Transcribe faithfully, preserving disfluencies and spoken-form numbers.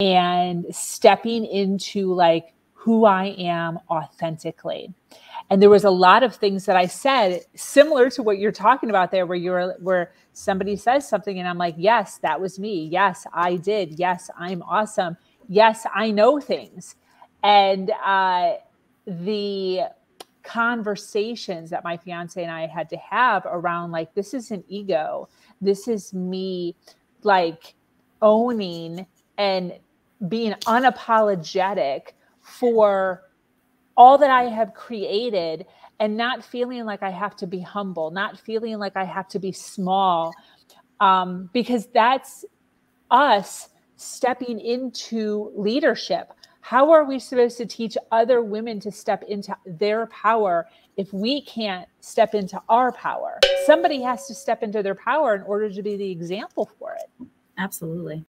and stepping into like who I am authentically. And there was a lot of things that I said similar to what you're talking about there, where you're, where somebody says something and I'm like, yes, that was me. Yes, I did. Yes, I'm awesome. Yes, I know things. And uh, the conversations that my fiance and I had to have around like, this is an ego. This is me like owning and being unapologetic for all that I have created, and not feeling like I have to be humble, not feeling like I have to be small, um, because that's us stepping into leadership. How are we supposed to teach other women to step into their power if we can't step into our power? Somebody has to step into their power in order to be the example for it. Absolutely.